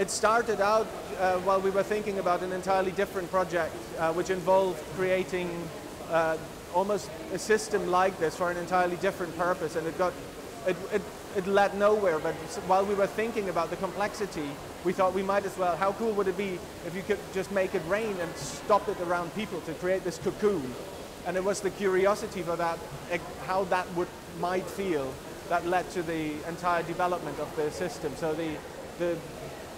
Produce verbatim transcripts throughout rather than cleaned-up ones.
It started out uh, while we were thinking about an entirely different project, uh, which involved creating uh, almost a system like this for an entirely different purpose, and it got it, it, it led nowhere. But while we were thinking about the complexity, we thought we might as well, how cool would it be if you could just make it rain and stop it around people to create this cocoon? And it was the curiosity for that, how that would might feel, that led to the entire development of the system. So the, the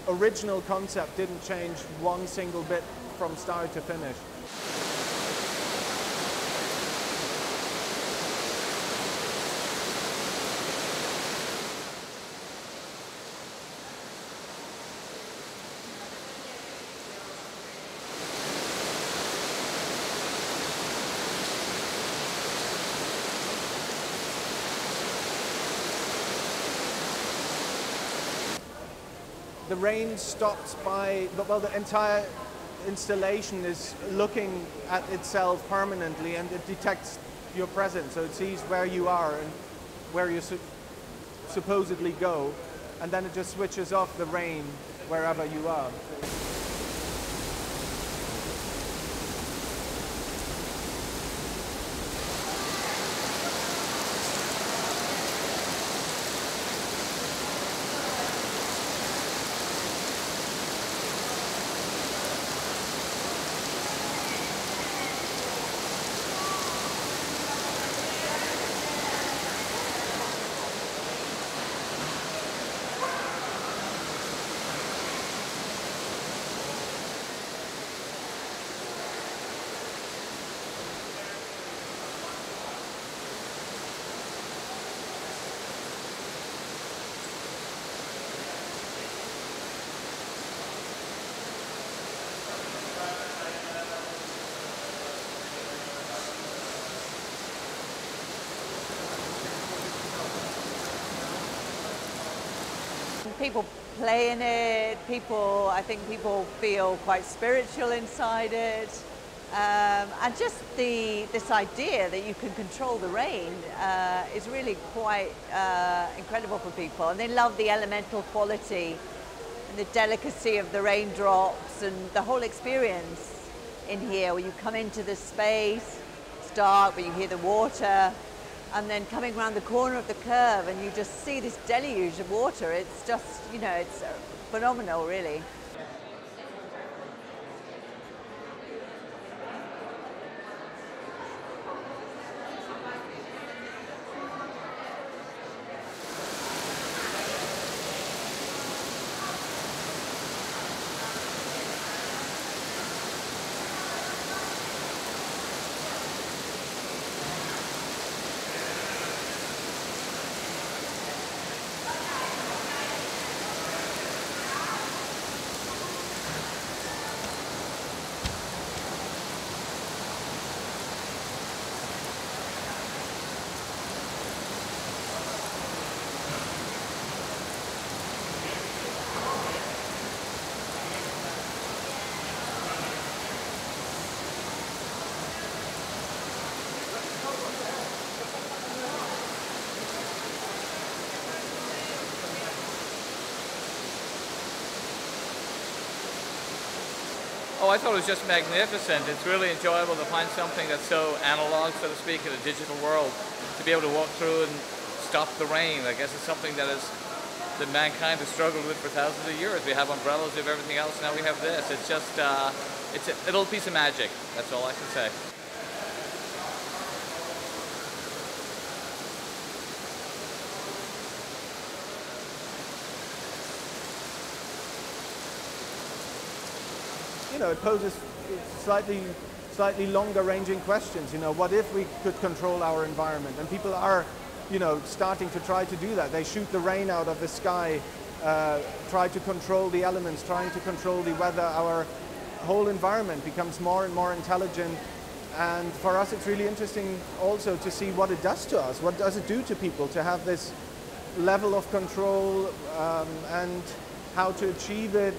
original concept didn't change one single bit from start to finish. The rain stops by, well, the entire installation is looking at itself permanently, and it detects your presence, so it sees where you are and where you su supposedly go, and then it just switches off the rain wherever you are. People play in it, people, I think people feel quite spiritual inside it. Um, and just the, this idea that you can control the rain uh, is really quite uh, incredible for people. And they love the elemental quality and the delicacy of the raindrops and the whole experience in here, where you come into this space, it's dark, but you hear the water. And then coming around the corner of the curve and you just see this deluge of water. It's just, you know, it's phenomenal, really. Oh, I thought it was just magnificent. It's really enjoyable to find something that's so analog, so to speak, in a digital world. To be able to walk through and stop the rain, I guess it's something that is that mankind has struggled with for thousands of years. We have umbrellas, we have everything else, now we have this. It's just, uh, it's a little piece of magic. That's all I can say. You know, it poses slightly, slightly longer-ranging questions. You know, what if we could control our environment? And people are, you know, starting to try to do that. They shoot the rain out of the sky, uh, try to control the elements, trying to control the weather. Our whole environment becomes more and more intelligent. And for us, it's really interesting also to see what it does to us. What does it do to people to have this level of control um, and how to achieve it?